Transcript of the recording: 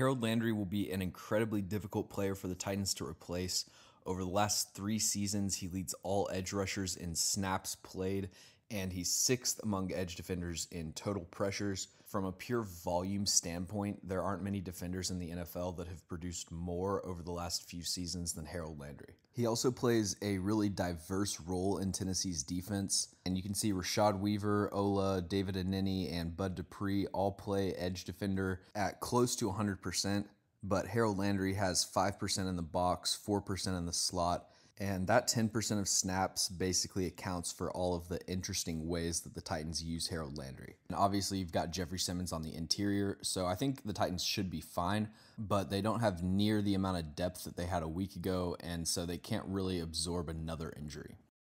Harold Landry will be an incredibly difficult player for the Titans to replace. Over the last 3 seasons, he leads all edge rushers in snaps played, and he's 6th among edge defenders in total pressures. From a pure volume standpoint, there aren't many defenders in the NFL that have produced more over the last few seasons than Harold Landry. He also plays a really diverse role in Tennessee's defense, and you can see Rashad Weaver, Ola, David Anini, and Bud Dupree all play edge defender at close to 100%, but Harold Landry has 5% in the box, 4% in the slot, and that 10% of snaps basically accounts for all of the interesting ways that the Titans use Harold Landry. And obviously you've got Jeffrey Simmons on the interior, so I think the Titans should be fine, but they don't have near the amount of depth that they had a week ago, and so they can't really absorb another injury.